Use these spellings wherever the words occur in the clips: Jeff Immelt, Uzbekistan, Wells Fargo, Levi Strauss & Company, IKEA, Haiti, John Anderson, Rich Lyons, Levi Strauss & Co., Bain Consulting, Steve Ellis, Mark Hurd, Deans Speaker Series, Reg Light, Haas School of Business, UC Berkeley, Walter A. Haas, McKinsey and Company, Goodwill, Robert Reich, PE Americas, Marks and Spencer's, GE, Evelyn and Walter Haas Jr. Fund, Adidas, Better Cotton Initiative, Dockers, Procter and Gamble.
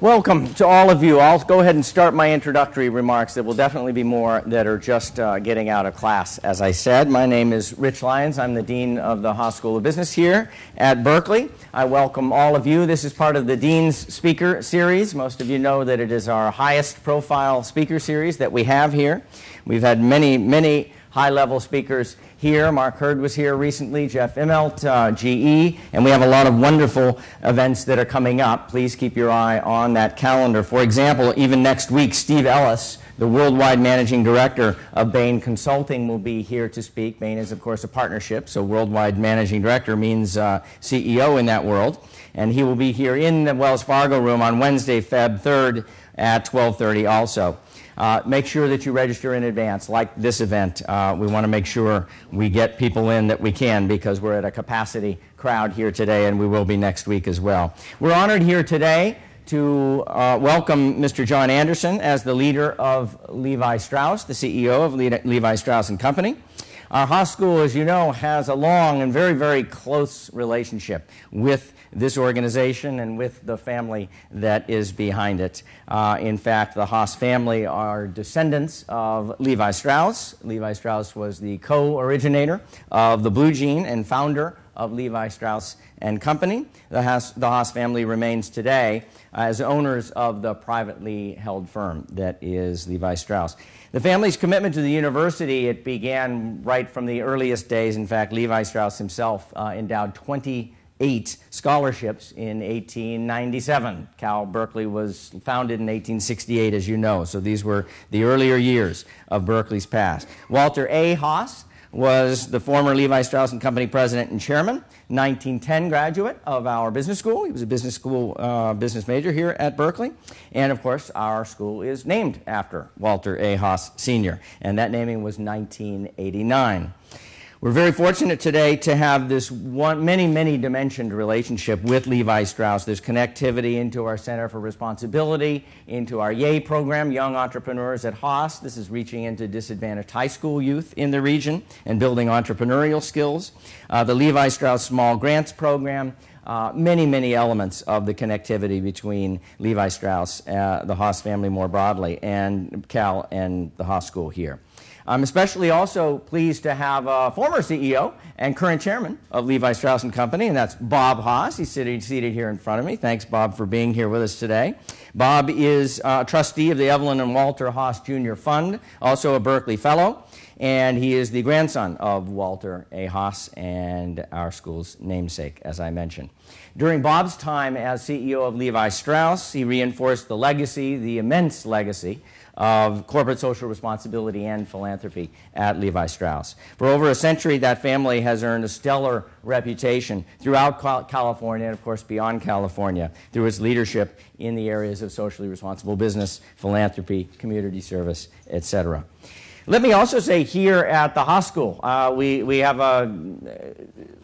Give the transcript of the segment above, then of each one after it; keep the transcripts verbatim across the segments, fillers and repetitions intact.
Welcome to all of you. I'll go ahead and start my introductory remarks. There will definitely be more that are just uh, getting out of class, as I said. My name is Rich Lyons. I'm the Dean of the Haas School of Business here at Berkeley. I welcome all of you. This is part of the Dean's Speaker Series. Most of you know that it is our highest profile speaker series that we have here. We've had many, many high-level speakers here. Mark Hurd was here recently, Jeff Immelt, uh, G E, and we have a lot of wonderful events that are coming up. Please keep your eye on that calendar. For example, even next week, Steve Ellis, the worldwide managing director of Bain Consulting, will be here to speak. Bain is, of course, a partnership, so worldwide managing director means uh, C E O in that world. And he will be here in the Wells Fargo room on Wednesday, February third at twelve thirty also. Uh, make sure that you register in advance, like this event. Uh, we want to make sure we get people in that we can, because we're at a capacity crowd here today, and we will be next week as well. We're honored here today to uh, welcome Mister John Anderson as the leader of Levi Strauss, the C E O of Le Levi Strauss and Company. Our Haas School, as you know, has a long and very, very close relationship with this organization and with the family that is behind it. Uh, in fact, the Haas family are descendants of Levi Strauss. Levi Strauss was the co-originator of the blue jean and founder of Levi Strauss and Company. The Haas, the Haas family remains today as owners of the privately held firm that is Levi Strauss. The family's commitment to the university, it began right from the earliest days. In fact, Levi Strauss himself uh, endowed twenty eight scholarships in eighteen ninety-seven. Cal Berkeley was founded in eighteen sixty-eight, as you know, so these were the earlier years of Berkeley's past. Walter A. Haas was the former Levi Strauss and Company president and chairman, nineteen ten graduate of our business school. He was a business school uh, business major here at Berkeley. And of course, our school is named after Walter A. Haas Senior, and that naming was nineteen eighty-nine. We're very fortunate today to have this one, many, many dimensioned relationship with Levi Strauss. There's connectivity into our Center for Responsibility, into our YEA program, Young Entrepreneurs at Haas. This is reaching into disadvantaged high school youth in the region and building entrepreneurial skills. Uh, the Levi Strauss Small Grants program. Uh, many, many elements of the connectivity between Levi Strauss, uh, the Haas family more broadly, and Cal and the Haas School here. I'm especially also pleased to have a former C E O and current chairman of Levi Strauss and Company, and that's Bob Haas. He's sitting, seated here in front of me. Thanks, Bob, for being here with us today. Bob is a trustee of the Evelyn and Walter Haas Junior Fund, also a Berkeley Fellow, and he is the grandson of Walter A. Haas and our school's namesake, as I mentioned. During Bob's time as C E O of Levi Strauss, he reinforced the legacy, the immense legacy, of corporate social responsibility and philanthropy at Levi Strauss. For over a century, that family has earned a stellar reputation throughout California and, of course, beyond California through its leadership in the areas of socially responsible business, philanthropy, community service, et cetera. Let me also say here at the Haas School, uh, we, we have a, uh,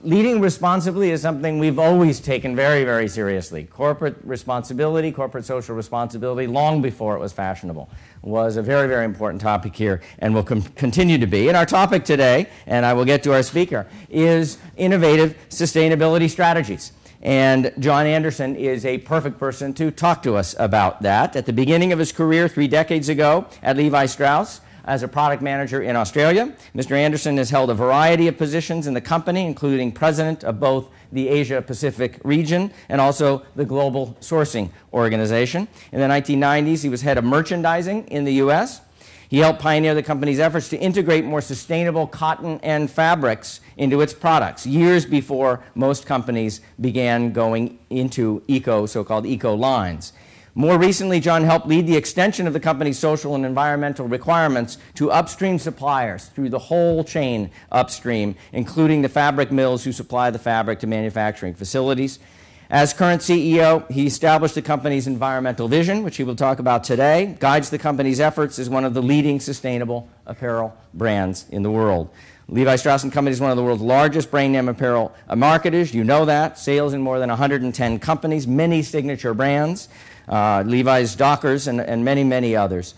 leading responsibly is something we've always taken very, very seriously. Corporate responsibility, corporate social responsibility, long before it was fashionable, was a very, very important topic here and will continue to be. And our topic today, and I will get to our speaker, is innovative sustainability strategies. And John Anderson is a perfect person to talk to us about that. At the beginning of his career three decades ago at Levi Strauss, as a product manager in Australia, Mister Anderson has held a variety of positions in the company, including president of both the Asia-Pacific region and also the Global Sourcing Organization. In the nineteen nineties, he was head of merchandising in the U S He helped pioneer the company's efforts to integrate more sustainable cotton and fabrics into its products, years before most companies began going into eco, so-called eco lines. More recently, John helped lead the extension of the company's social and environmental requirements to upstream suppliers through the whole chain upstream, including the fabric mills who supply the fabric to manufacturing facilities. As current C E O, he established the company's environmental vision, which he will talk about today, guides the company's efforts as one of the leading sustainable apparel brands in the world. Levi Strauss and Company is one of the world's largest brand name apparel marketers. You know that. Sales in more than one hundred ten companies, many signature brands. Uh, Levi's, Dockers, and, and many, many others.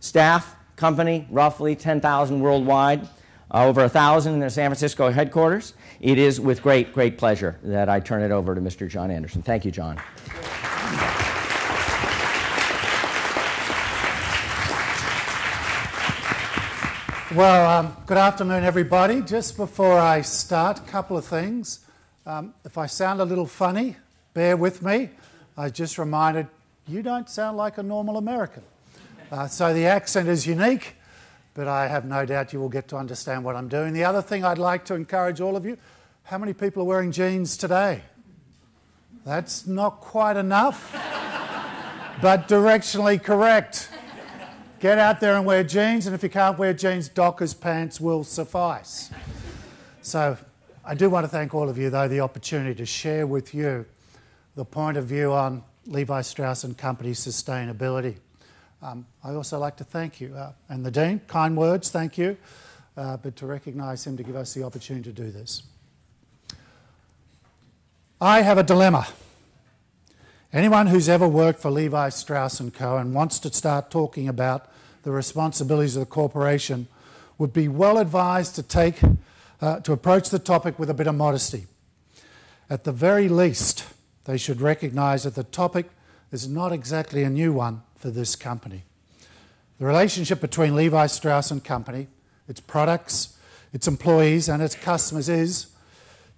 Staff, company, roughly ten thousand worldwide, uh, over one thousand in their San Francisco headquarters. It is with great, great pleasure that I turn it over to Mister John Anderson. Thank you, John. Well, um, good afternoon, everybody. Just before I start, a couple of things. Um, if I sound a little funny, bear with me. I was just reminded, you don't sound like a normal American. Uh, so the accent is unique, but I have no doubt you will get to understand what I'm doing. The other thing I'd like to encourage all of you, how many people are wearing jeans today? That's not quite enough, but directionally correct. Get out there and wear jeans, and if you can't wear jeans, Dockers pants will suffice. So I do want to thank all of you, though, the opportunity to share with you the point of view on Levi Strauss and Company sustainability. Um, I also like to thank you, uh, and the Dean, kind words, thank you, uh, but to recognise him to give us the opportunity to do this. I have a dilemma. Anyone who's ever worked for Levi Strauss and Co and wants to start talking about the responsibilities of the corporation would be well advised to take, uh, to approach the topic with a bit of modesty. At the very least, they should recognise that the topic is not exactly a new one for this company. The relationship between Levi Strauss and Company, its products, its employees and its customers is,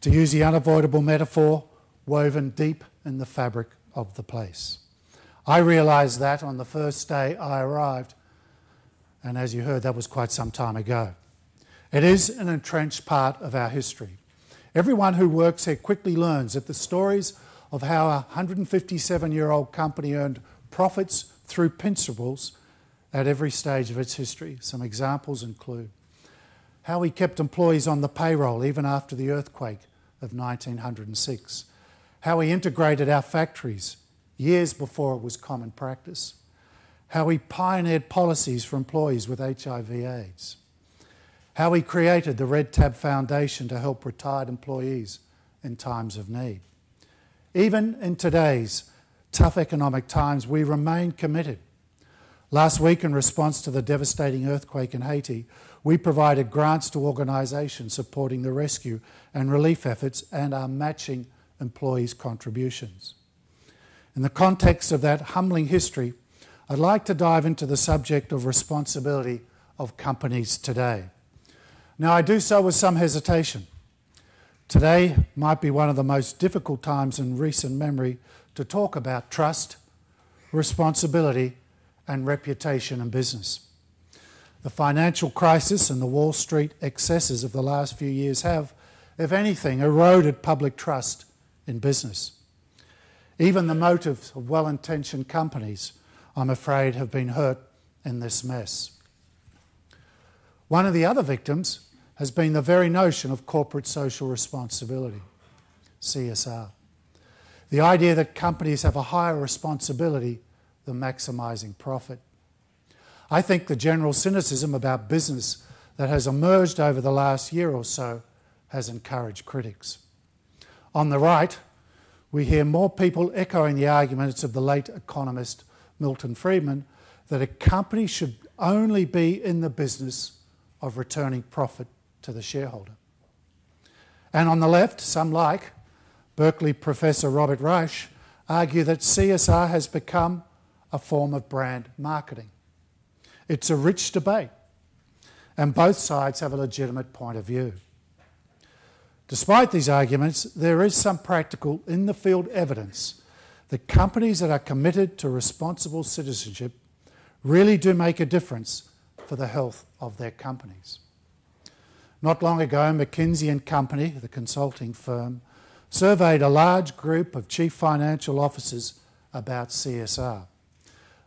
to use the unavoidable metaphor, woven deep in the fabric of the place. I realised that on the first day I arrived, and as you heard, that was quite some time ago. It is an entrenched part of our history. Everyone who works here quickly learns that the stories of how a one hundred fifty-seven-year-old company earned profits through principles at every stage of its history. Some examples include how we kept employees on the payroll even after the earthquake of nineteen oh six, how we integrated our factories years before it was common practice, how we pioneered policies for employees with H I V AIDS, how we created the Red Tab Foundation to help retired employees in times of need. Even in today's tough economic times, we remain committed. Last week, in response to the devastating earthquake in Haiti, we provided grants to organisations supporting the rescue and relief efforts and are matching employees' contributions. In the context of that humbling history, I'd like to dive into the subject of responsibility of companies today. Now, I do so with some hesitation. Today might be one of the most difficult times in recent memory to talk about trust, responsibility, and reputation in business. The financial crisis and the Wall Street excesses of the last few years have, if anything, eroded public trust in business. Even the motives of well-intentioned companies, I'm afraid, have been hurt in this mess. One of the other victims has been the very notion of corporate social responsibility, C S R. The idea that companies have a higher responsibility than maximising profit. I think the general cynicism about business that has emerged over the last year or so has encouraged critics. On the right, we hear more people echoing the arguments of the late economist Milton Friedman that a company should only be in the business of returning profit to the shareholder. And on the left, some like Berkeley professor Robert Reich argue that C S R has become a form of brand marketing. It's a rich debate, and both sides have a legitimate point of view. Despite these arguments, there is some practical in-the-field evidence that companies that are committed to responsible citizenship really do make a difference for the health of their companies. Not long ago, McKinsey and Company, the consulting firm, surveyed a large group of chief financial officers about C S R.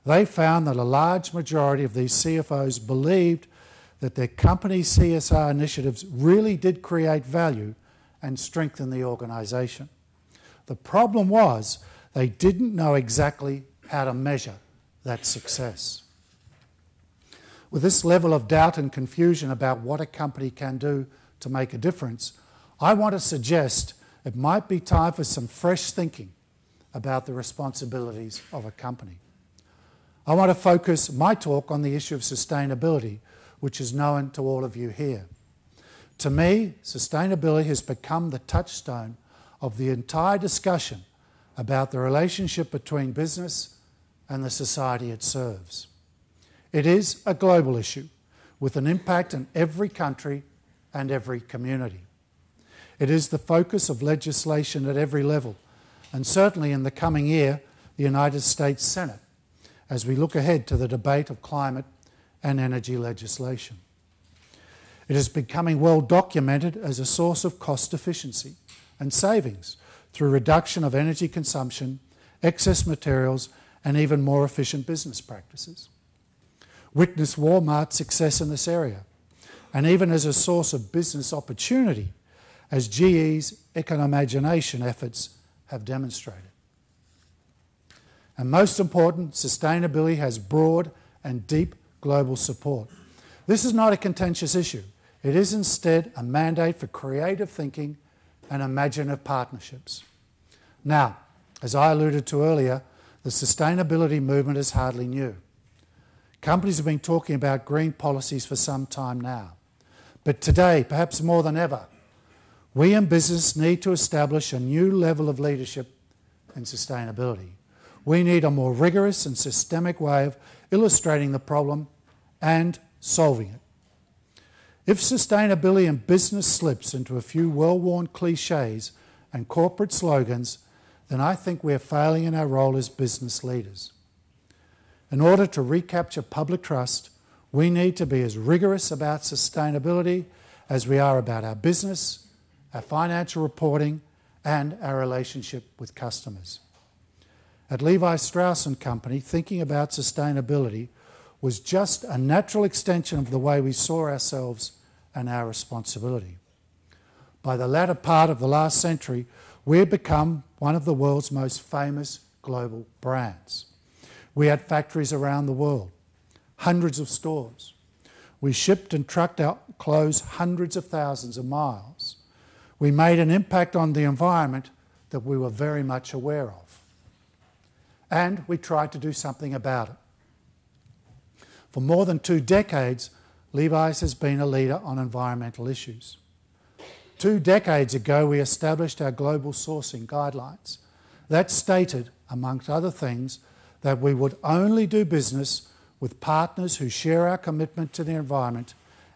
They found that a large majority of these C F Os believed that their company's C S R initiatives really did create value and strengthen the organisation. The problem was they didn't know exactly how to measure that success. With this level of doubt and confusion about what a company can do to make a difference, I want to suggest it might be time for some fresh thinking about the responsibilities of a company. I want to focus my talk on the issue of sustainability, which is known to all of you here. To me, sustainability has become the touchstone of the entire discussion about the relationship between business and the society it serves. It is a global issue with an impact in every country and every community. It is the focus of legislation at every level, and certainly in the coming year, the United States Senate, as we look ahead to the debate of climate and energy legislation. It is becoming well documented as a source of cost efficiency and savings through reduction of energy consumption, excess materials, and even more efficient business practices. Witness Walmart's success in this area, and even as a source of business opportunity, as G E's Economimagination efforts have demonstrated. And most important, sustainability has broad and deep global support. This is not a contentious issue. It is instead a mandate for creative thinking and imaginative partnerships. Now, as I alluded to earlier, the sustainability movement is hardly new. Companies have been talking about green policies for some time now. But today, perhaps more than ever, we in business need to establish a new level of leadership in sustainability. We need a more rigorous and systemic way of illustrating the problem and solving it. If sustainability in business slips into a few well-worn cliches and corporate slogans, then I think we're failing in our role as business leaders. In order to recapture public trust, we need to be as rigorous about sustainability as we are about our business, our financial reporting, and our relationship with customers. At Levi Strauss and Company, thinking about sustainability was just a natural extension of the way we saw ourselves and our responsibility. By the latter part of the last century, we had become one of the world's most famous global brands. We had factories around the world, hundreds of stores. We shipped and trucked our clothes hundreds of thousands of miles. We made an impact on the environment that we were very much aware of. And we tried to do something about it. For more than two decades, Levi's has been a leader on environmental issues. Two decades ago, we established our global sourcing guidelines. That stated, amongst other things, that we would only do business with partners who share our commitment to the environment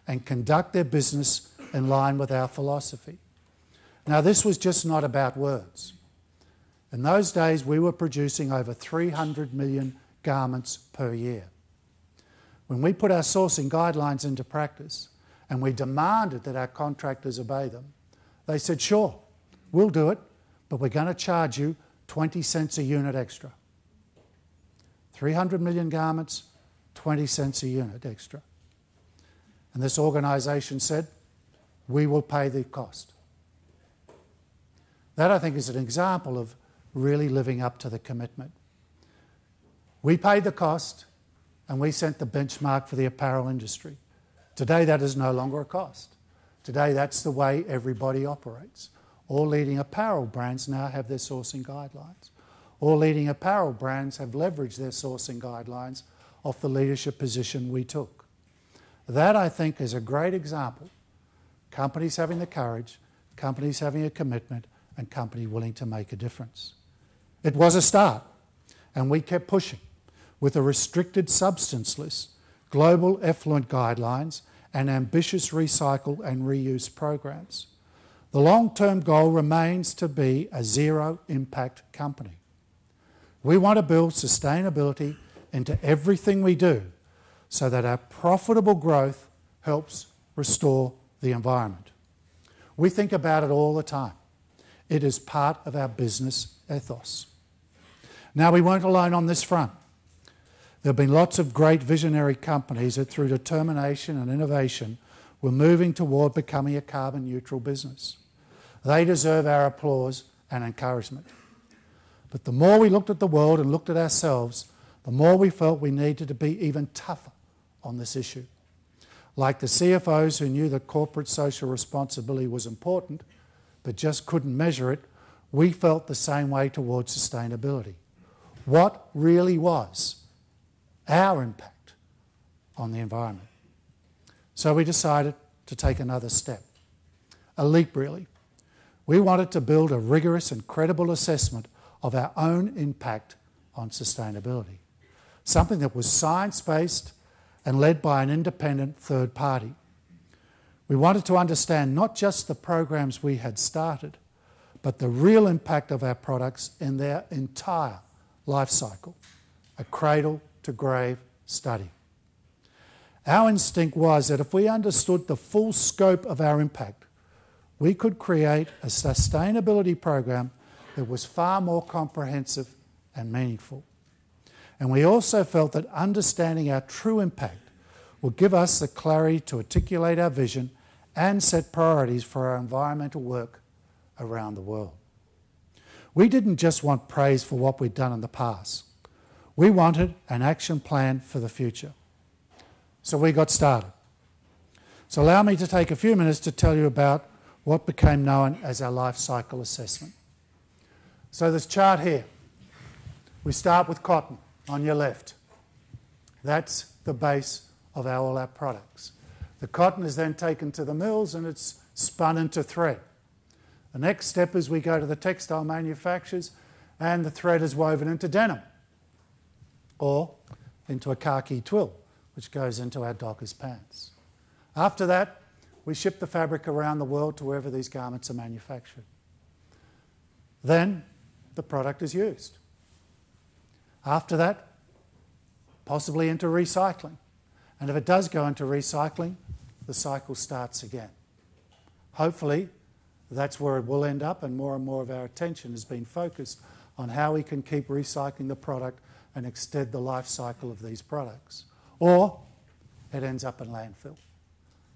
and conduct their business in line with our philosophy. Now, this was just not about words. In those days, we were producing over three hundred million garments per year. When we put our sourcing guidelines into practice and we demanded that our contractors obey them, they said, sure, we'll do it, but we're going to charge you twenty cents a unit extra. three hundred million garments, twenty cents a unit extra. And this organisation said, we will pay the cost. That, I think, is an example of really living up to the commitment. We paid the cost and we sent the benchmark for the apparel industry. Today, that is no longer a cost. Today, that's the way everybody operates. All leading apparel brands now have their sourcing guidelines. All leading apparel brands have leveraged their sourcing guidelines off the leadership position we took. That, I think, is a great example. Companies having the courage, companies having a commitment, and companies willing to make a difference. It was a start, and we kept pushing with a restricted substance list, global effluent guidelines, and ambitious recycle and reuse programs. The long-term goal remains to be a zero-impact company. We want to build sustainability into everything we do so that our profitable growth helps restore the environment. We think about it all the time. It is part of our business ethos. Now, we weren't alone on this front. There have been lots of great visionary companies that through determination and innovation were moving toward becoming a carbon neutral business. They deserve our applause and encouragement. But the more we looked at the world and looked at ourselves, the more we felt we needed to be even tougher on this issue. Like the C F Os who knew that corporate social responsibility was important, but just couldn't measure it, we felt the same way towards sustainability. What really was our impact on the environment? So we decided to take another step, a leap really. We wanted to build a rigorous and credible assessment of our own impact on sustainability, something that was science-based and led by an independent third party. We wanted to understand not just the programs we had started, but the real impact of our products in their entire life cycle, a cradle-to-grave study. Our instinct was that if we understood the full scope of our impact, we could create a sustainability program that was far more comprehensive and meaningful. And we also felt that understanding our true impact would give us the clarity to articulate our vision and set priorities for our environmental work around the world. We didn't just want praise for what we'd done in the past. We wanted an action plan for the future. So we got started. So allow me to take a few minutes to tell you about what became known as our life cycle assessment. So this chart here, we start with cotton on your left. That's the base of our, all our products. The cotton is then taken to the mills and it's spun into thread. The next step is we go to the textile manufacturers and the thread is woven into denim or into a khaki twill, which goes into our Dockers pants. After that, we ship the fabric around the world to wherever these garments are manufactured. Then the product is used. After that, possibly into recycling. And if it does go into recycling, the cycle starts again. Hopefully, that's where it will end up, and more and more of our attention has been focused on how we can keep recycling the product and extend the life cycle of these products. Or it ends up in landfill.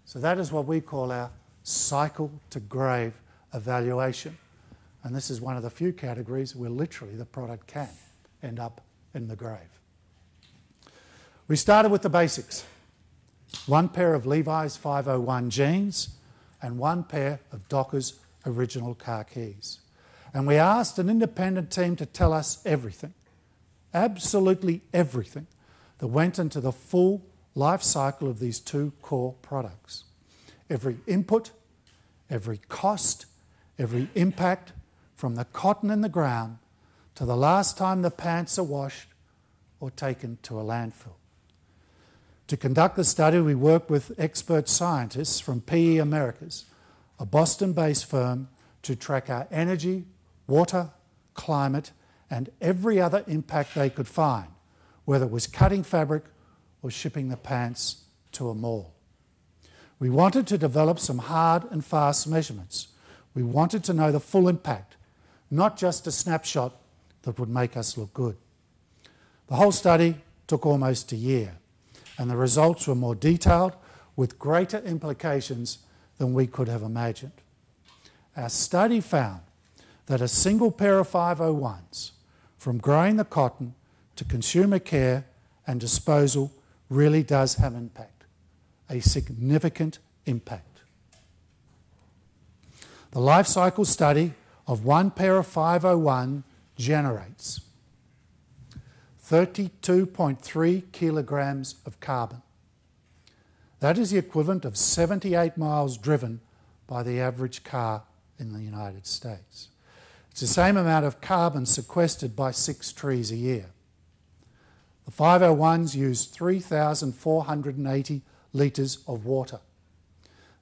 So that is what we call our cycle-to-grave evaluation. And this is one of the few categories where literally the product can end up in the grave. We started with the basics. One pair of Levi's five oh one jeans and one pair of Dockers original khakis. And we asked an independent team to tell us everything, absolutely everything, that went into the full life cycle of these two core products. Every input, every cost, every impact, from the cotton in the ground to the last time the pants are washed or taken to a landfill. To conduct the study, we worked with expert scientists from P E Americas, a Boston-based firm, to track our energy, water, climate, and every other impact they could find, whether it was cutting fabric or shipping the pants to a mall. We wanted to develop some hard and fast measurements. We wanted to know the full impact, not just a snapshot that would make us look good. The whole study took almost a year, and the results were more detailed with greater implications than we could have imagined. Our study found that a single pair of five oh ones, from growing the cotton to consumer care and disposal, really does have impact, a significant impact. The life cycle study of one pair of five oh one generates thirty-two point three kilograms of carbon. That is the equivalent of seventy-eight miles driven by the average car in the United States. It's the same amount of carbon sequestered by six trees a year. The five oh ones use three thousand four hundred eighty litres of water,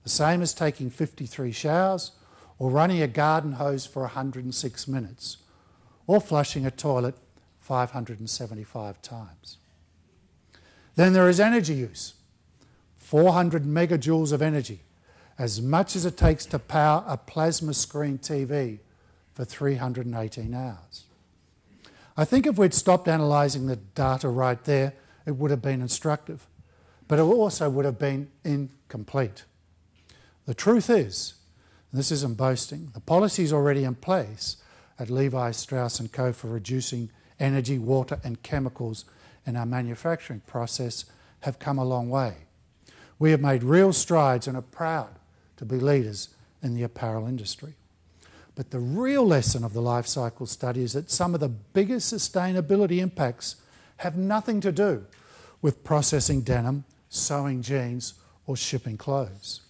the same as taking fifty-three showers or running a garden hose for one hundred six minutes or flushing a toilet five hundred seventy-five times. Then there is energy use, four hundred megajoules of energy, as much as it takes to power a plasma screen T V for three hundred eighteen hours. I think if we'd stopped analysing the data right there, it would have been instructive, but it also would have been incomplete. The truth is, and this isn't boasting, the policies already in place at Levi Strauss and Co for reducing energy, water and chemicals in our manufacturing process have come a long way. We have made real strides and are proud to be leaders in the apparel industry. But the real lesson of the life cycle study is that some of the biggest sustainability impacts have nothing to do with processing denim, sewing jeans or shipping clothes.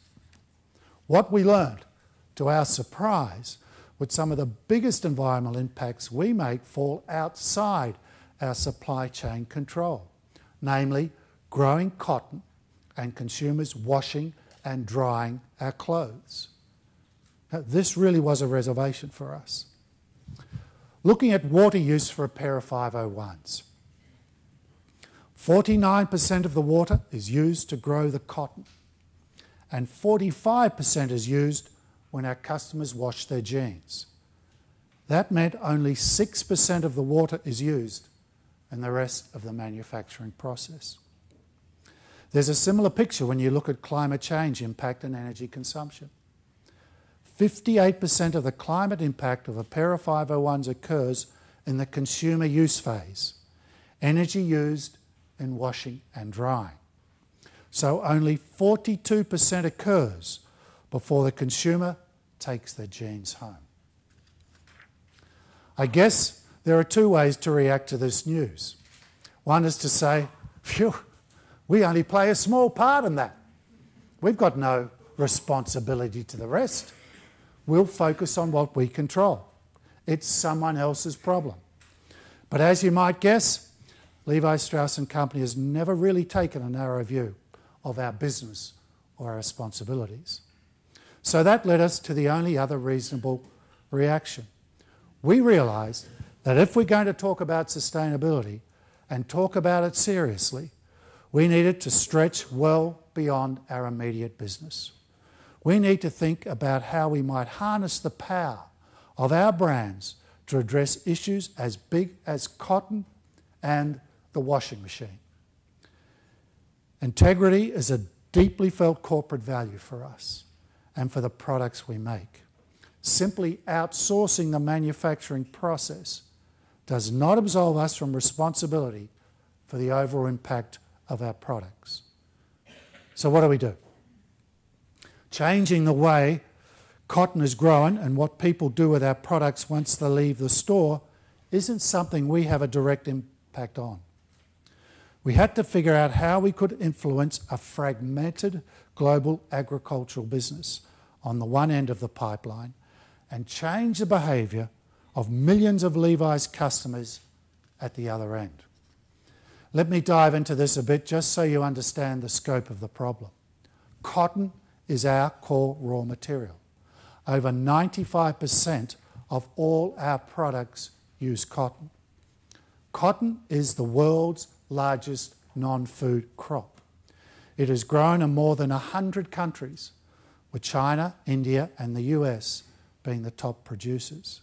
What we learned, to our surprise, with some of the biggest environmental impacts we make fall outside our supply chain control, namely growing cotton and consumers washing and drying our clothes. Now, this really was a reservation for us. Looking at water use for a pair of five oh ones. forty-nine percent of the water is used to grow the cotton, and forty-five percent is used when our customers wash their jeans. That meant only six percent of the water is used in the rest of the manufacturing process. There's a similar picture when you look at climate change impact and energy consumption. fifty-eight percent of the climate impact of a pair of five oh ones occurs in the consumer use phase, energy used in washing and drying. So only forty-two percent occurs before the consumer takes their jeans home. I guess there are two ways to react to this news. One is to say, phew, we only play a small part in that. We've got no responsibility to the rest. We'll focus on what we control. It's someone else's problem. But as you might guess, Levi Strauss and Company has never really taken a narrow view of our business or our responsibilities. So that led us to the only other reasonable reaction. We realised that if we're going to talk about sustainability and talk about it seriously, we needed to stretch well beyond our immediate business. We need to think about how we might harness the power of our brands to address issues as big as cotton and the washing machine. Integrity is a deeply felt corporate value for us and for the products we make. Simply outsourcing the manufacturing process does not absolve us from responsibility for the overall impact of our products. So what do we do? Changing the way cotton is grown and what people do with our products once they leave the store isn't something we have a direct impact on. We had to figure out how we could influence a fragmented global agricultural business on the one end of the pipeline and change the behaviour of millions of Levi's customers at the other end. Let me dive into this a bit just so you understand the scope of the problem. Cotton is our core raw material. Over ninety-five percent of all our products use cotton. Cotton is the world's largest non-food crop. It is grown in more than one hundred countries, with China, India and the U S being the top producers.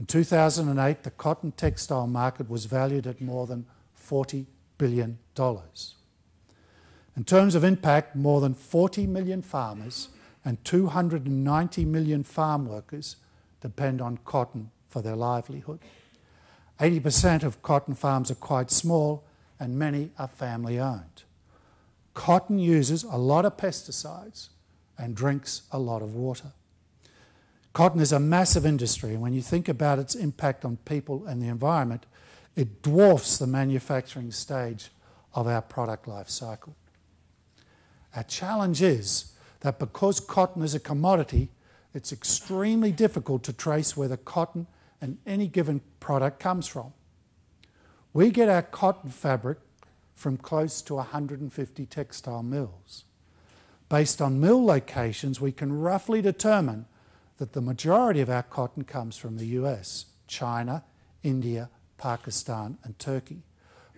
In two thousand eight, the cotton textile market was valued at more than forty billion dollars. In terms of impact, more than forty million farmers and two hundred ninety million farm workers depend on cotton for their livelihood. eighty percent of cotton farms are quite small and many are family-owned. Cotton uses a lot of pesticides and drinks a lot of water. Cotton is a massive industry, and when you think about its impact on people and the environment, it dwarfs the manufacturing stage of our product life cycle. Our challenge is that because cotton is a commodity, it's extremely difficult to trace where the cotton in any given product comes from. We get our cotton fabric from close to one hundred fifty textile mills. Based on mill locations, we can roughly determine that the majority of our cotton comes from the U S, China, India, Pakistan and Turkey.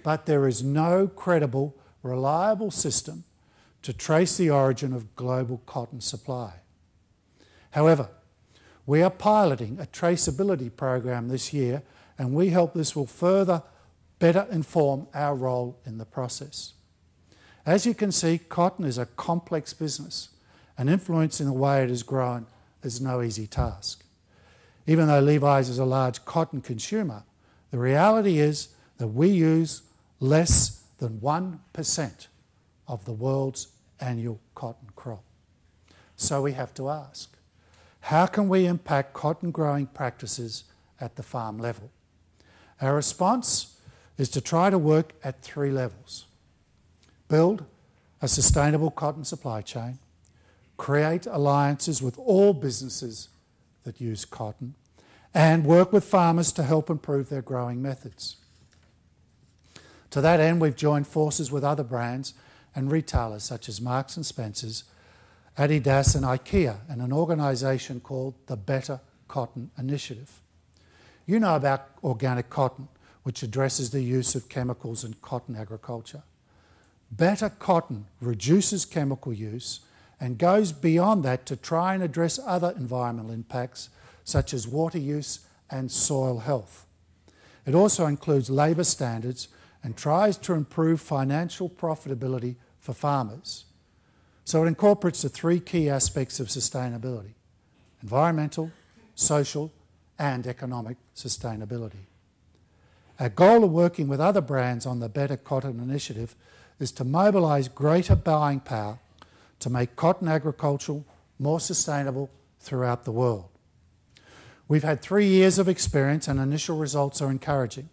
But there is no credible, reliable system to trace the origin of global cotton supply. However, we are piloting a traceability program this year, and we hope this will further better inform our role in the process. As you can see, cotton is a complex business, and influencing the way it is grown is no easy task. Even though Levi's is a large cotton consumer, the reality is that we use less than one percent of the world's annual cotton crop. So we have to ask, how can we impact cotton growing practices at the farm level? Our response is to try to work at three levels. Build a sustainable cotton supply chain, create alliances with all businesses that use cotton, and work with farmers to help improve their growing methods. To that end, we've joined forces with other brands and retailers such as Marks and Spencer's, Adidas and IKEA, and an organisation called the Better Cotton Initiative. You know about organic cotton, which addresses the use of chemicals in cotton agriculture. Better Cotton reduces chemical use and goes beyond that to try and address other environmental impacts such as water use and soil health. It also includes labour standards and tries to improve financial profitability for farmers. So it incorporates the three key aspects of sustainability: environmental, social and economic sustainability. Our goal of working with other brands on the Better Cotton Initiative is to mobilise greater buying power to make cotton agriculture more sustainable throughout the world. We've had three years of experience and initial results are encouraging.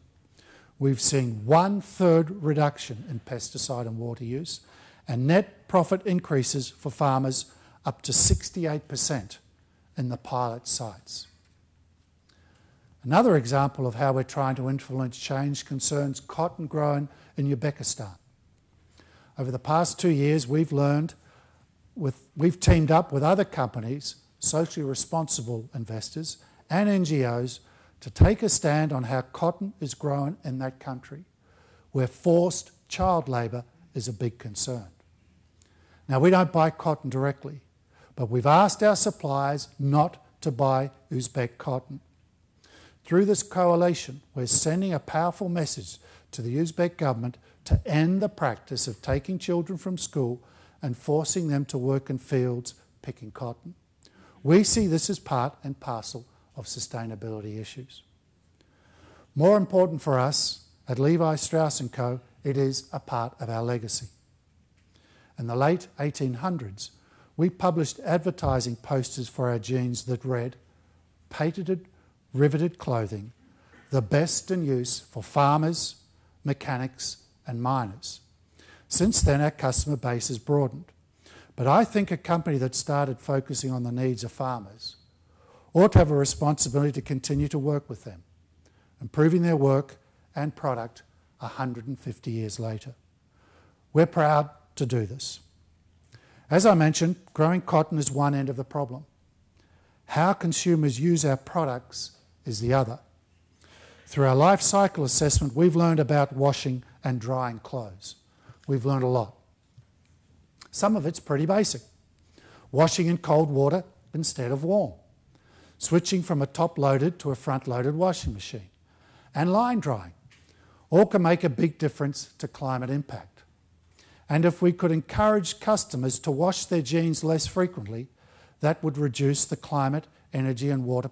We've seen one-third reduction in pesticide and water use and net profit increases for farmers up to sixty-eight percent in the pilot sites. Another example of how we're trying to influence change concerns cotton grown in Uzbekistan. Over the past two years, we've learned, with, we've teamed up with other companies, socially responsible investors and N G Os to take a stand on how cotton is grown in that country, where forced child labour is a big concern. Now, we don't buy cotton directly, but we've asked our suppliers not to buy Uzbek cotton. Through this coalition, we're sending a powerful message to the Uzbek government to end the practice of taking children from school and forcing them to work in fields picking cotton. We see this as part and parcel of sustainability issues. More important for us, at Levi Strauss and Co, it is a part of our legacy. In the late eighteen hundreds, we published advertising posters for our jeans that read, "Patented, riveted clothing, the best in use for farmers, mechanics and miners." Since then, our customer base has broadened. But I think a company that started focusing on the needs of farmers ought to have a responsibility to continue to work with them, improving their work and product one hundred fifty years later. We're proud to do this. As I mentioned, growing cotton is one end of the problem. How consumers use our products is the other. Through our life cycle assessment, we've learned about washing and drying clothes. We've learned a lot. Some of it's pretty basic. Washing in cold water instead of warm. Switching from a top-loaded to a front-loaded washing machine. And line drying. All can make a big difference to climate impact. And if we could encourage customers to wash their jeans less frequently, that would reduce the climate, energy and water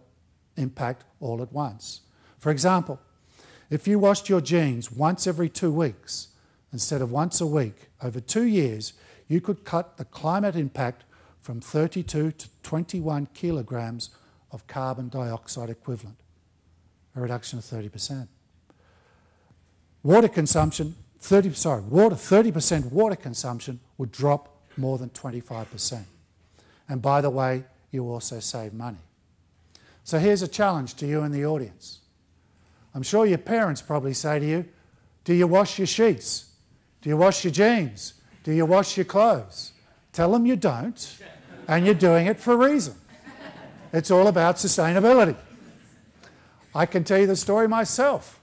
impact all at once. For example, if you washed your jeans once every two weeks instead of once a week, over two years, you could cut the climate impact from thirty-two to twenty-one kilograms of carbon dioxide equivalent, a reduction of thirty percent. Water consumption, thirty, sorry, water, thirty percent water consumption would drop more than twenty-five percent. And by the way, you also save money. So here's a challenge to you in the audience. I'm sure your parents probably say to you, "Do you wash your sheets? Do you wash your jeans? Do you wash your clothes?" Tell them you don't, and you're doing it for a reason. It's all about sustainability. I can tell you the story myself.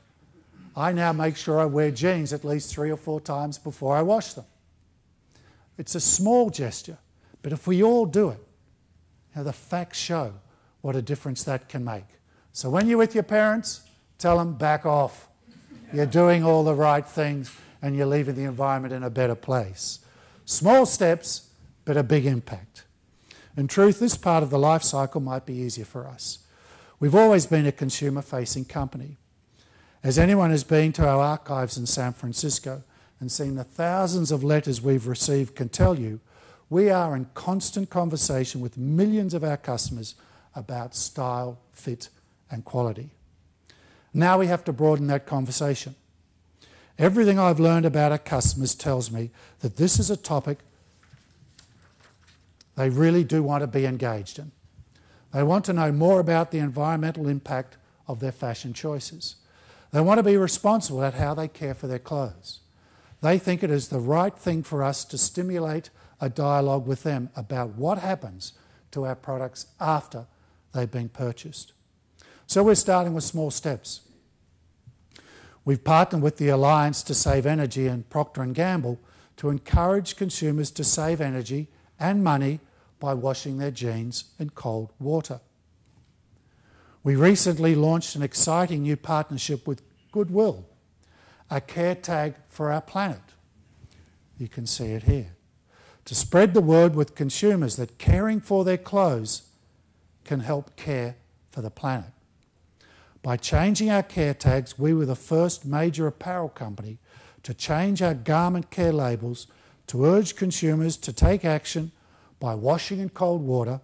I now make sure I wear jeans at least three or four times before I wash them. It's a small gesture, but if we all do it, now the facts show what a difference that can make. So when you're with your parents, tell them, back off. You're doing all the right things and you're leaving the environment in a better place. Small steps, but a big impact. In truth, this part of the life cycle might be easier for us. We've always been a consumer-facing company. As anyone who's been to our archives in San Francisco and seen the thousands of letters we've received can tell you, we are in constant conversation with millions of our customers about style, fit, and quality. Now we have to broaden that conversation. Everything I've learned about our customers tells me that this is a topic they really do want to be engaged in. They want to know more about the environmental impact of their fashion choices. They want to be responsible at how they care for their clothes. They think it is the right thing for us to stimulate a dialogue with them about what happens to our products after they've been purchased. So we're starting with small steps. We've partnered with the Alliance to Save Energy and Procter and Gamble to encourage consumers to save energy and money by washing their jeans in cold water. We recently launched an exciting new partnership with Goodwill, a care tag for our planet. You can see it here. To spread the word with consumers that caring for their clothes can help care for the planet. By changing our care tags, we were the first major apparel company to change our garment care labels to urge consumers to take action by washing in cold water,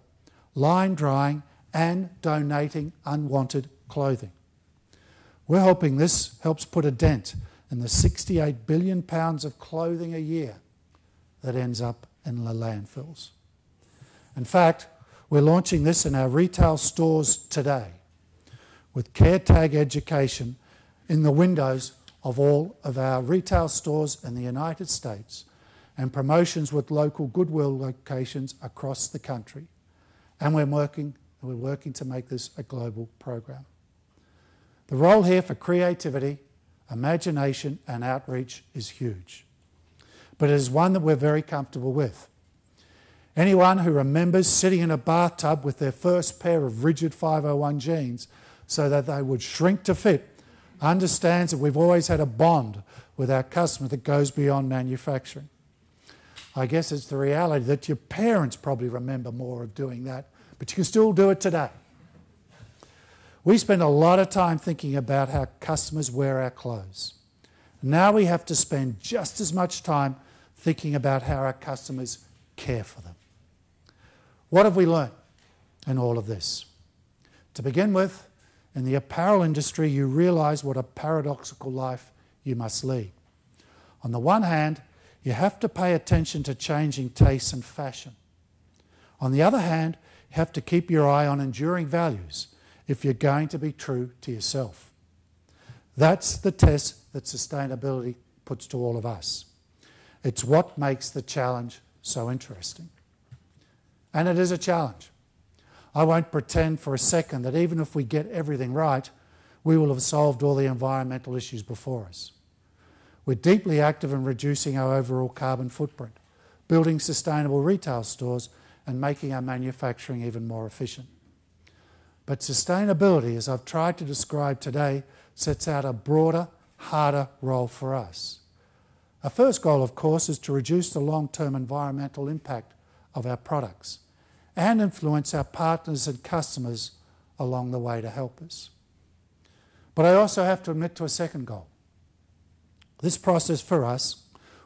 line drying, and donating unwanted clothing. We're hoping this helps put a dent in the sixty-eight billion pounds of clothing a year that ends up in the landfills. In fact, we're launching this in our retail stores today, with care tag education in the windows of all of our retail stores in the United States and promotions with local Goodwill locations across the country. And we're working We're working to make this a global program. The role here for creativity, imagination, and outreach is huge, but it is one that we're very comfortable with. Anyone who remembers sitting in a bathtub with their first pair of rigid five oh one jeans so that they would shrink to fit understands that we've always had a bond with our customer that goes beyond manufacturing. I guess it's the reality that your parents probably remember more of doing that, but you can still do it today. We spend a lot of time thinking about how customers wear our clothes. Now we have to spend just as much time thinking about how our customers care for them. What have we learned in all of this? To begin with, in the apparel industry, you realize what a paradoxical life you must lead. On the one hand, you have to pay attention to changing tastes and fashion. On the other hand, have to keep your eye on enduring values if you're going to be true to yourself. That's the test that sustainability puts to all of us. It's what makes the challenge so interesting. And it is a challenge. I won't pretend for a second that even if we get everything right, we will have solved all the environmental issues before us. We're deeply active in reducing our overall carbon footprint, building sustainable retail stores, and making our manufacturing even more efficient. But sustainability, as I've tried to describe today, sets out a broader, harder role for us. Our first goal, of course, is to reduce the long-term environmental impact of our products and influence our partners and customers along the way to help us. But I also have to admit to a second goal. This process for us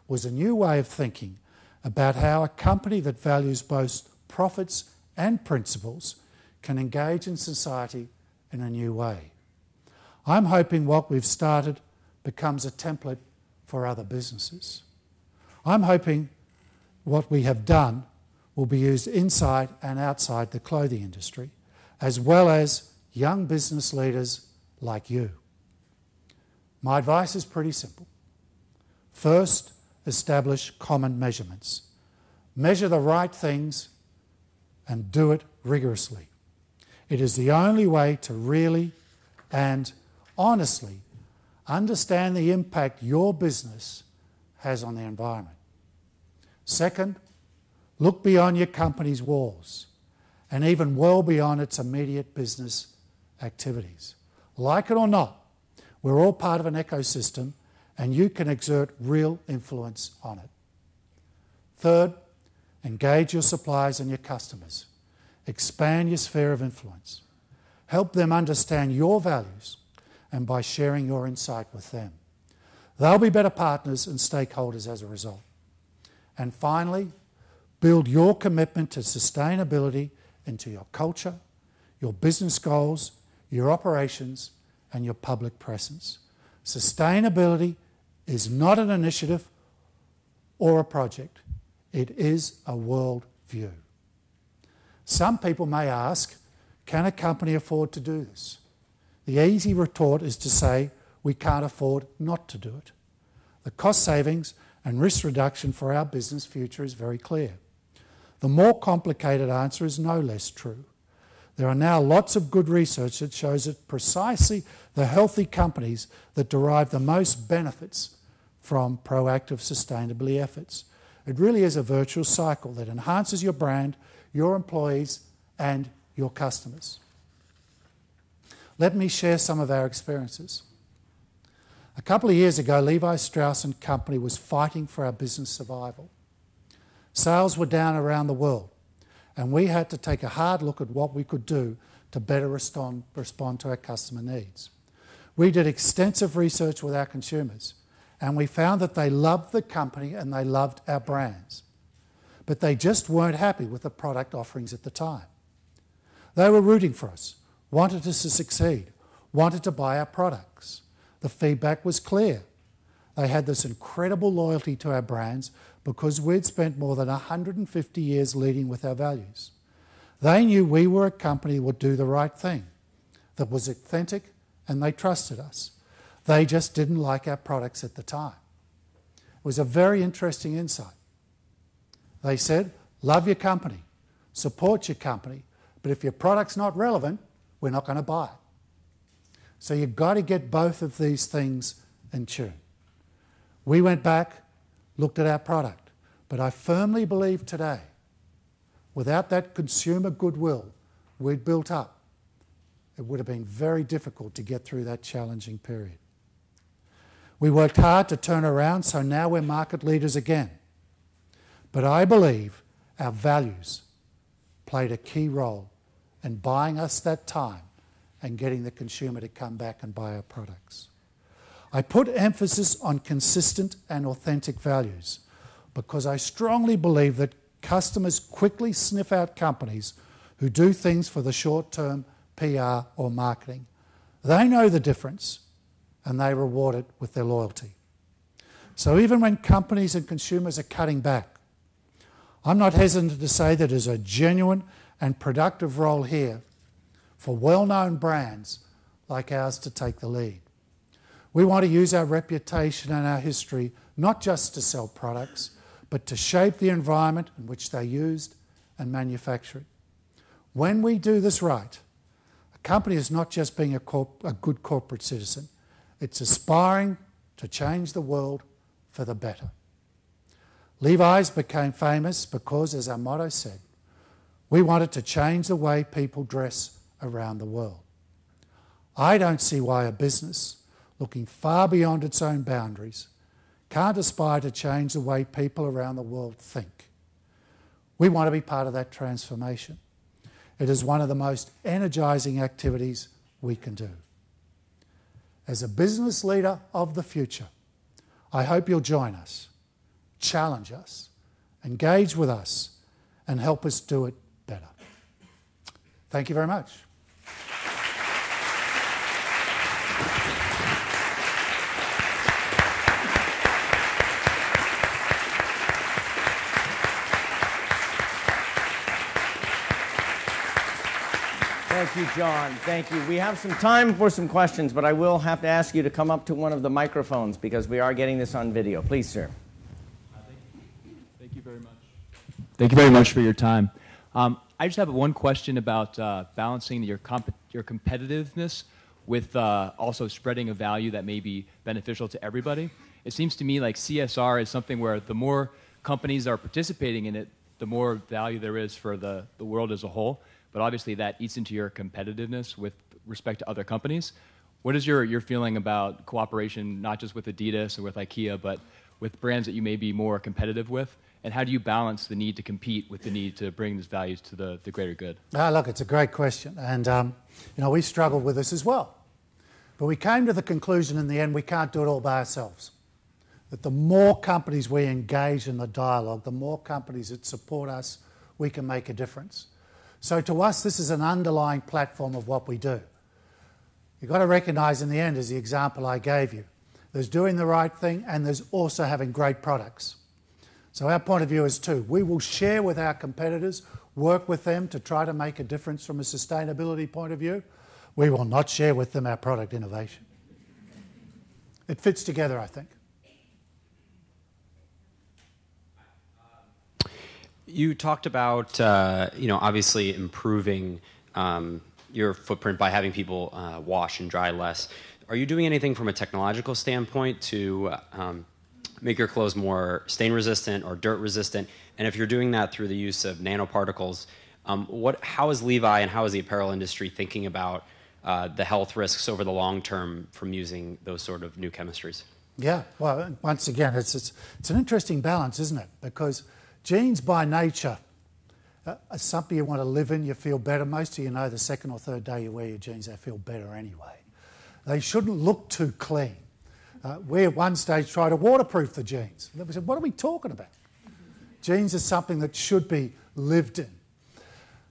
was a new way of thinking about how a company that values both profits and principles can engage in society in a new way. I'm hoping what we've started becomes a template for other businesses. I'm hoping what we have done will be used inside and outside the clothing industry, as well as young business leaders like you. My advice is pretty simple. First, establish common measurements. Measure the right things and do it rigorously. It is the only way to really and honestly understand the impact your business has on the environment. Second, look beyond your company's walls and even well beyond its immediate business activities. Like it or not, we're all part of an ecosystem and you can exert real influence on it. Third, engage your suppliers and your customers. Expand your sphere of influence. Help them understand your values and by sharing your insight with them. They'll be better partners and stakeholders as a result. And finally, build your commitment to sustainability into your culture, your business goals, your operations, and your public presence. Sustainability is not an initiative or a project. It is a world view. Some people may ask, can a company afford to do this? The easy retort is to say, we can't afford not to do it. The cost savings and risk reduction for our business future is very clear. The more complicated answer is no less true. There are now lots of good research that shows that precisely the healthy companies that derive the most benefits from proactive sustainability efforts. It really is a virtuous cycle that enhances your brand, your employees, and your customers. Let me share some of our experiences. A couple of years ago, Levi Strauss and Company was fighting for our business survival. Sales were down around the world, and we had to take a hard look at what we could do to better respond, respond to our customer needs. We did extensive research with our consumers, and we found that they loved the company and they loved our brands, but they just weren't happy with the product offerings at the time. They were rooting for us, wanted us to succeed, wanted to buy our products. The feedback was clear. They had this incredible loyalty to our brands because we'd spent more than one hundred fifty years leading with our values. They knew we were a company that would do the right thing, that was authentic, and they trusted us. They just didn't like our products at the time. It was a very interesting insight. They said, love your company, support your company, but if your product's not relevant, we're not going to buy it. So you've got to get both of these things in tune. We went back, looked at our product, but I firmly believe today, without that consumer goodwill we'd built up, it would have been very difficult to get through that challenging period. We worked hard to turn around, so now we're market leaders again. But I believe our values played a key role in buying us that time and getting the consumer to come back and buy our products. I put emphasis on consistent and authentic values because I strongly believe that customers quickly sniff out companies who do things for the short term, P R or marketing. They know the difference, and they reward it with their loyalty. So even when companies and consumers are cutting back, I'm not hesitant to say that there's a genuine and productive role here for well-known brands like ours to take the lead. We want to use our reputation and our history not just to sell products, but to shape the environment in which they're used and manufactured. When we do this right, a company is not just being a, corp- a good corporate citizen, it's aspiring to change the world for the better. Levi's became famous because, as our motto said, we wanted to change the way people dress around the world. I don't see why a business, looking far beyond its own boundaries, can't aspire to change the way people around the world think. We want to be part of that transformation. It is one of the most energizing activities we can do. As a business leader of the future, I hope you'll join us, challenge us, engage with us, and help us do it better. Thank you very much. Thank you, John. Thank you. We have some time for some questions, but I will have to ask you to come up to one of the microphones because we are getting this on video. Please, sir. Uh, thank you. Thank you very much. Thank you very much for your time. Um, I just have one question about uh, balancing your comp your competitiveness with uh, also spreading a value that may be beneficial to everybody. It seems to me like C S R is something where the more companies are participating in it, the more value there is for the, the world as a whole. But obviously that eats into your competitiveness with respect to other companies. What is your, your feeling about cooperation, not just with Adidas or with IKEA, but with brands that you may be more competitive with? And how do you balance the need to compete with the need to bring these values to the, the greater good? Ah, look, it's a great question. And um, you know, we struggled with this as well. But we came to the conclusion in the end we can't do it all by ourselves. That the more companies we engage in the dialogue, the more companies that support us, we can make a difference. So to us, this is an underlying platform of what we do. You've got to recognize in the end, as the example I gave you, there's doing the right thing and there's also having great products. So our point of view is too, we will share with our competitors, work with them to try to make a difference from a sustainability point of view. We will not share with them our product innovation. it fits together, I think. You talked about, uh, you know, obviously improving um, your footprint by having people uh, wash and dry less. Are you doing anything from a technological standpoint to um, make your clothes more stain resistant or dirt resistant? And if you're doing that through the use of nanoparticles, um, what, how is Levi and how is the apparel industry thinking about uh, the health risks over the long term from using those sort of new chemistries? Yeah, well, once again, it's, it's, it's an interesting balance, isn't it? Because jeans by nature uh, are something you want to live in, you feel better. Most of you know the second or third day you wear your jeans, they feel better anyway. They shouldn't look too clean. Uh, we at one stage tried to waterproof the jeans. And we said, what are we talking about? Jeans is something that should be lived in.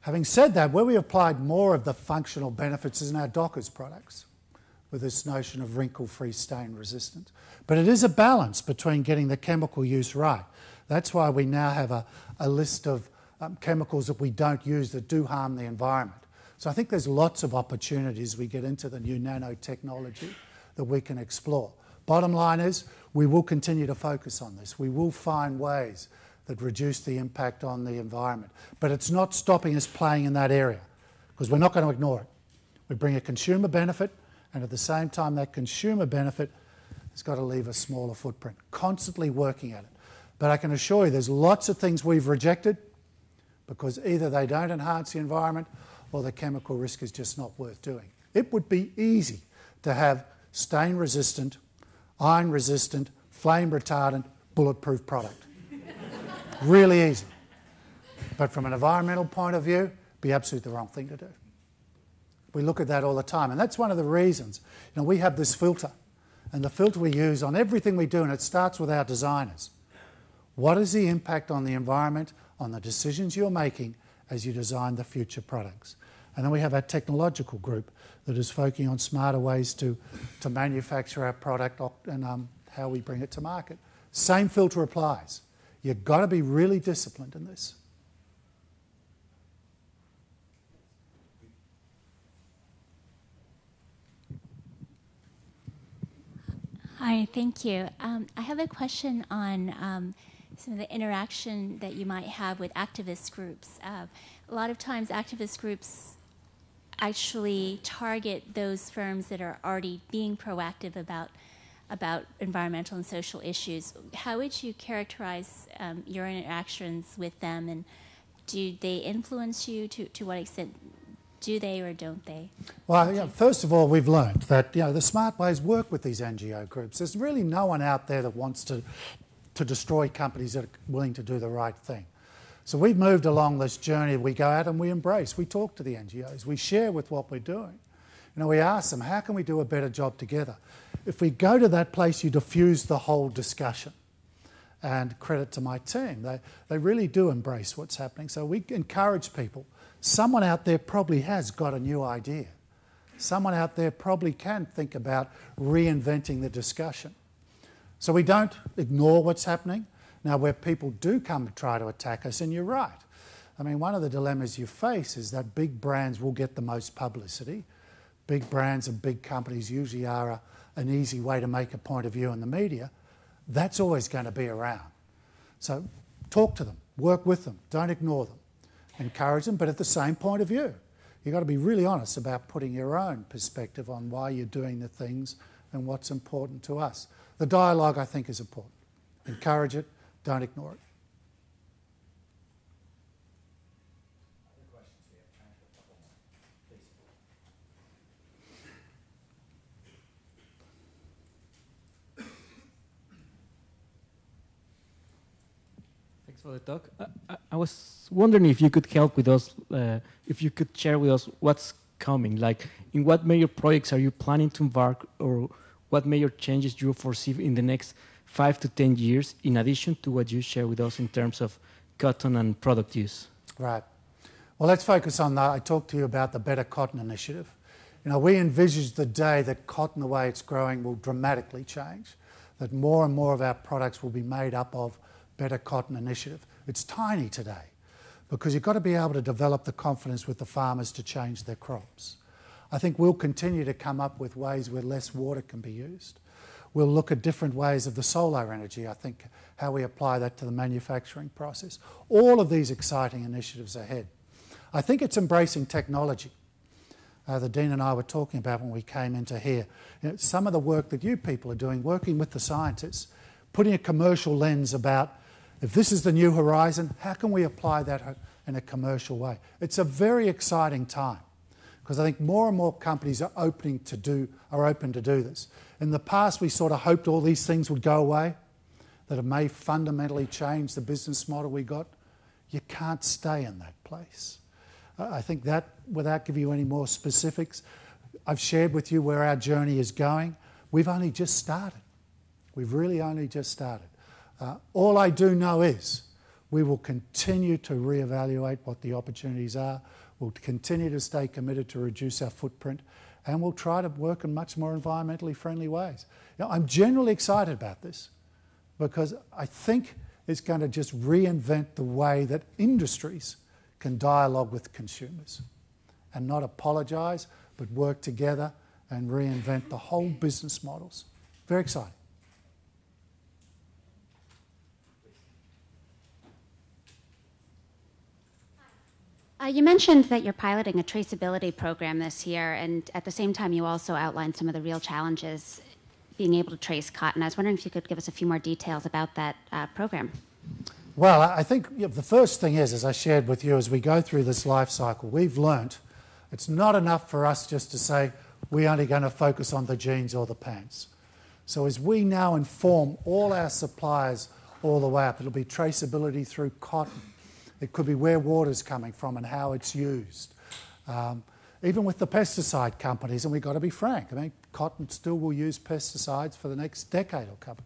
Having said that, where we applied more of the functional benefits is in our Dockers products, with this notion of wrinkle-free, stain resistant. But it is a balance between getting the chemical use right. That's why we now have a, a list of um, chemicals that we don't use that do harm the environment. So I think there's lots of opportunities we get into the new nanotechnology that we can explore. Bottom line is, we will continue to focus on this. We will find ways that reduce the impact on the environment. But it's not stopping us playing in that area, because we're not going to ignore it. We bring a consumer benefit, and at the same time, that consumer benefit has got to leave a smaller footprint, constantly working at it. But I can assure you there's lots of things we've rejected because either they don't enhance the environment or the chemical risk is just not worth doing. It would be easy to have stain-resistant, iron-resistant, flame-retardant, bulletproof product. Really easy. But from an environmental point of view, it'd be absolutely the wrong thing to do. We look at that all the time, and that's one of the reasons. You know, we have this filter, and the filter we use on everything we do, and it starts with our designers. What is the impact on the environment, on the decisions you're making as you design the future products? And then we have our technological group that is focusing on smarter ways to, to manufacture our product and um, how we bring it to market. Same filter applies. You've got to be really disciplined in this. Hi, thank you. Um, I have a question on um, some of the interaction that you might have with activist groups. Uh, a lot of times activist groups actually target those firms that are already being proactive about, about environmental and social issues. How would you characterize um, your interactions with them, and do they influence you? To, to what extent do they or don't they? Well, yeah, first of all, we've learned that you know, the smart ways work with these N G O groups. There's really no one out there that wants to to destroy companies that are willing to do the right thing. So we've moved along this journey. We go out and we embrace. We talk to the N G Os. We share with what we're doing. You know, we ask them, how can we do a better job together? If we go to that place, you diffuse the whole discussion. And credit to my team. They, they really do embrace what's happening. So we encourage people. Someone out there probably has got a new idea. Someone out there probably can think about reinventing the discussion. So we don't ignore what's happening. Now, where people do come and try to attack us, and you're right. I mean, one of the dilemmas you face is that big brands will get the most publicity. Big brands and big companies usually are a, an easy way to make a point of view in the media. That's always going to be around. So talk to them, work with them, don't ignore them. Encourage them, but at the same point of view. You've got to be really honest about putting your own perspective on why you're doing the things and what's important to us. The dialogue, I think, is important. Encourage it, don't ignore it. Thanks for the talk. I, I was wondering if you could help with us, uh, if you could share with us what's coming. Like, in what major projects are you planning to embark, or what major changes do you foresee in the next five to ten years, in addition to what you share with us in terms of cotton and product use? Right. Well, let's focus on that. I talked to you about the Better Cotton Initiative. You know, we envisage the day that cotton, the way it's growing, will dramatically change, that more and more of our products will be made up of Better Cotton Initiative. It's tiny today because you've got to be able to develop the confidence with the farmers to change their crops. I think we'll continue to come up with ways where less water can be used. We'll look at different ways of the solar energy, I think, how we apply that to the manufacturing process. All of these exciting initiatives ahead. I think it's embracing technology. Uh, the Dean and I were talking about when we came into here. You know, some of the work that you people are doing, working with the scientists, putting a commercial lens about if this is the new horizon, how can we apply that in a commercial way? It's a very exciting time because I think more and more companies are opening to do, are open to do this. In the past, we sort of hoped all these things would go away, that it may fundamentally change the business model we got. You can't stay in that place. Uh, I think that, without giving you any more specifics, I've shared with you where our journey is going. We've only just started. We've really only just started. Uh, all I do know is we will continue to reevaluate what the opportunities are. We'll continue to stay committed to reduce our footprint, and we'll try to work in much more environmentally friendly ways. Now, I'm generally excited about this because I think it's going to just reinvent the way that industries can dialogue with consumers and not apologise, but work together and reinvent the whole business models. Very exciting. Uh, you mentioned that you're piloting a traceability program this year, and at the same time you also outlined some of the real challenges being able to trace cotton. I was wondering if you could give us a few more details about that uh, program. Well, I think you know, the first thing is, as I shared with you, as we go through this life cycle, we've learnt it's not enough for us just to say we're only going to focus on the jeans or the pants. So as we now inform all our suppliers all the way up, it'll be traceability through cotton. It could be where water's coming from and how it's used. Um, even with the pesticide companies, and we've got to be frank, I mean, cotton still will use pesticides for the next decade or couple.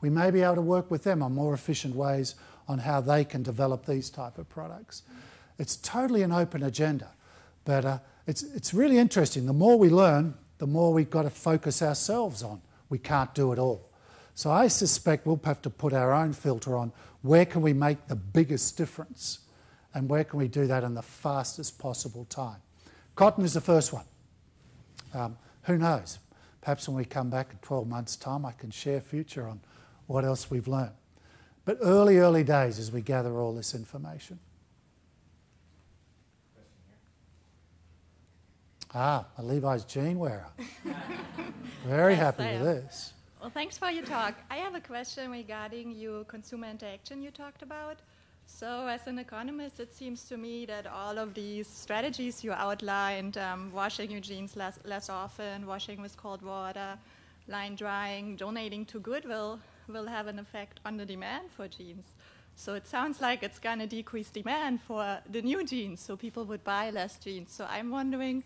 We may be able to work with them on more efficient ways on how they can develop these type of products. It's totally an open agenda, but uh, it's, it's really interesting. The more we learn, the more we've got to focus ourselves on. We can't do it all. So I suspect we'll have to put our own filter on where can we make the biggest difference and where can we do that in the fastest possible time. Cotton is the first one. Um, who knows? Perhaps when we come back in twelve months' time I can share future on what else we've learned. But early, early days as we gather all this information. Ah, a Levi's jean wearer. Very happy with this. Well, thanks for your talk. I have a question regarding your consumer interaction you talked about. So as an economist, it seems to me that all of these strategies you outlined, um, washing your jeans less, less often, washing with cold water, line drying, donating to Goodwill, will have an effect on the demand for jeans. So it sounds like it's going to decrease demand for the new jeans, so people would buy less jeans. So I'm wondering,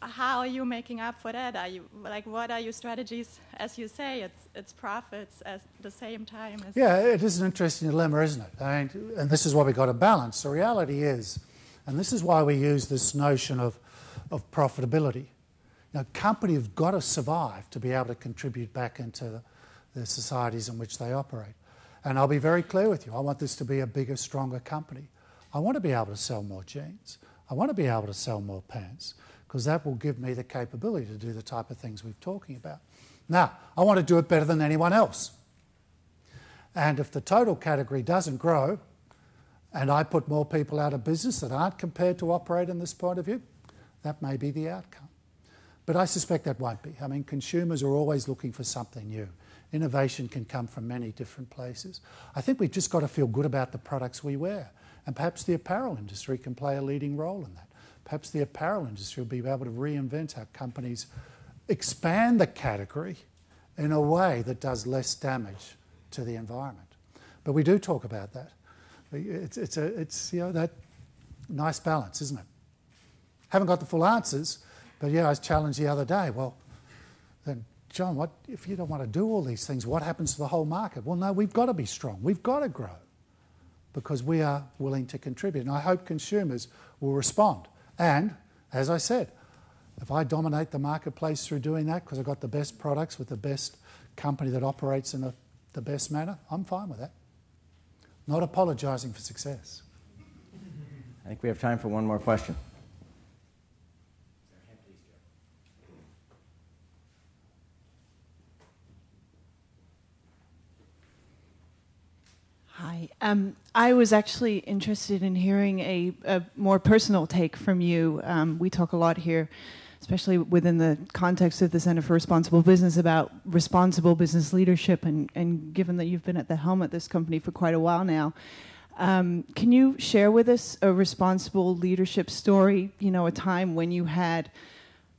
how are you making up for that? Are you, like, what are your strategies? As you say, it's, it's profits at the same time. As yeah, it is an interesting dilemma, isn't it? I mean, and this is what we've got to balance. The reality is, and this is why we use this notion of, of profitability. Now, companies have got to survive to be able to contribute back into the, the societies in which they operate. And I'll be very clear with you. I want this to be a bigger, stronger company. I want to be able to sell more jeans. I want to be able to sell more pants, because that will give me the capability to do the type of things we're talking about. Now, I want to do it better than anyone else. And if the total category doesn't grow and I put more people out of business that aren't compared to operate in this point of view, that may be the outcome. But I suspect that won't be. I mean, consumers are always looking for something new. Innovation can come from many different places. I think we've just got to feel good about the products we wear. And perhaps the apparel industry can play a leading role in that. Perhaps the apparel industry will be able to reinvent how companies expand the category in a way that does less damage to the environment. But we do talk about that. It's, it's, a, it's you know, that nice balance, isn't it? Haven't got the full answers, but yeah, I was challenged the other day. Well, then, John, what, if you don't want to do all these things, what happens to the whole market? Well, no, we've got to be strong. We've got to grow because we are willing to contribute. And I hope consumers will respond. And, as I said, if I dominate the marketplace through doing that because I've got the best products with the best company that operates in a, the best manner, I'm fine with that. Not apologising for success. I think we have time for one more question. Hi. Um, I was actually interested in hearing a, a more personal take from you. Um, we talk a lot here, especially within the context of the Center for Responsible Business, about responsible business leadership, and, and given that you've been at the helm at this company for quite a while now, um, can you share with us a responsible leadership story, you know, a time when you had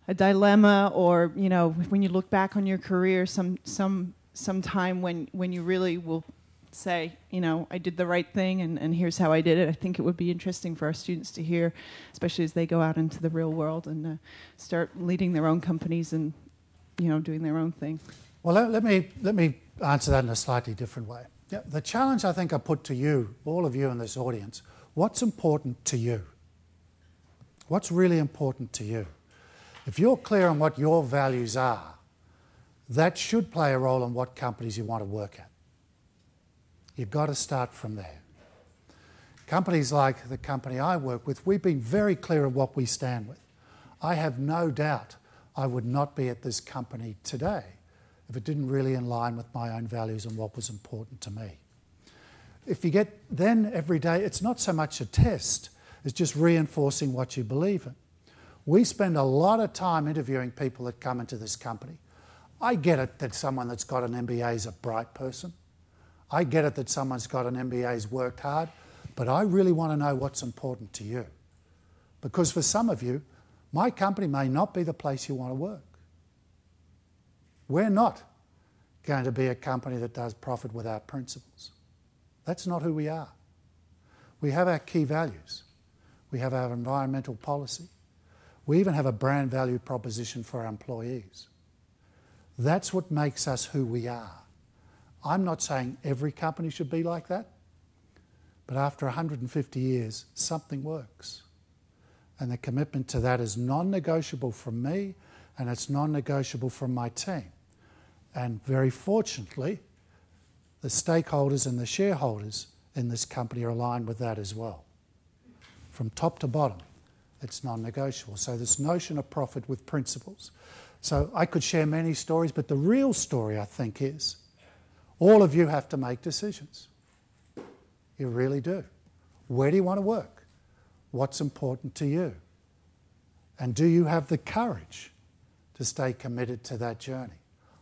a dilemma, or, you know, when you look back on your career, some, some, some time when, when you really will say, you know, I did the right thing, and, and here's how I did it. I think it would be interesting for our students to hear, especially as they go out into the real world and uh, start leading their own companies and, you know, doing their own thing. Well, let, let me let me answer that in a slightly different way. Yeah, the challenge I think I put to you, all of you in this audience, what's important to you? What's really important to you? If you're clear on what your values are, that should play a role in what companies you want to work at. You've got to start from there. Companies like the company I work with, we've been very clear of what we stand with. I have no doubt I would not be at this company today if it didn't really align with my own values and what was important to me. If you get then every day, it's not so much a test, it's just reinforcing what you believe in. We spend a lot of time interviewing people that come into this company. I get it that someone that's got an M B A is a bright person. I get it that someone's got an M B A, has worked hard, but I really want to know what's important to you. Because for some of you, my company may not be the place you want to work. We're not going to be a company that does profit without principles. That's not who we are. We have our key values. We have our environmental policy. We even have a brand value proposition for our employees. That's what makes us who we are. I'm not saying every company should be like that, but after one hundred fifty years, something works. And the commitment to that is non-negotiable from me, and it's non-negotiable from my team. And very fortunately, the stakeholders and the shareholders in this company are aligned with that as well. From top to bottom, it's non-negotiable. So this notion of profit with principles. So I could share many stories, but the real story, I think, is all of you have to make decisions. You really do. Where do you want to work? What's important to you? And do you have the courage to stay committed to that journey?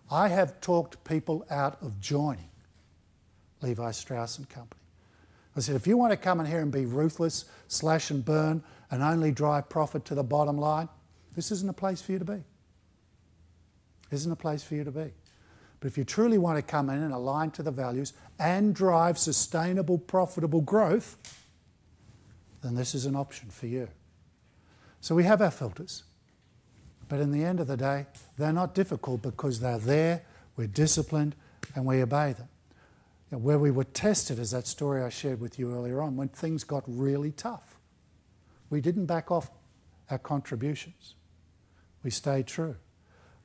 I have talked people out of joining Levi Strauss and Company. I said, if you want to come in here and be ruthless, slash and burn, and only drive profit to the bottom line, this isn't a place for you to be. Isn't a place for you to be. But if you truly want to come in and align to the values and drive sustainable, profitable growth, then this is an option for you. So we have our filters. But in the end of the day, they're not difficult because they're there, we're disciplined, and we obey them. You know, where we were tested is that story I shared with you earlier on, when things got really tough. We didn't back off our contributions. We stayed true.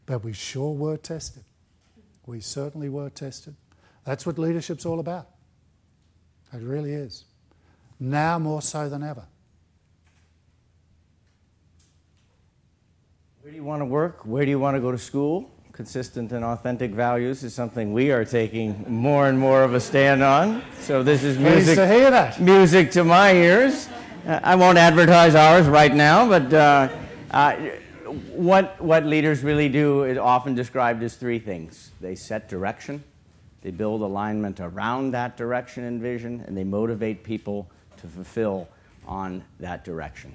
But we sure were tested. We certainly were tested. That's what leadership's all about. It really is. Now more so than ever. Where do you want to work? Where do you want to go to school? Consistent and authentic values is something we are taking more and more of a stand on. So this is music, to, hear that. music to my ears. Uh, I won't advertise ours right now, but uh, uh, What, what leaders really do is often described as three things. They set direction, they build alignment around that direction and vision, and they motivate people to fulfill on that direction.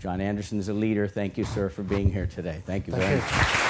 John Anderson is a leader. Thank you, sir, for being here today. Thank you very much.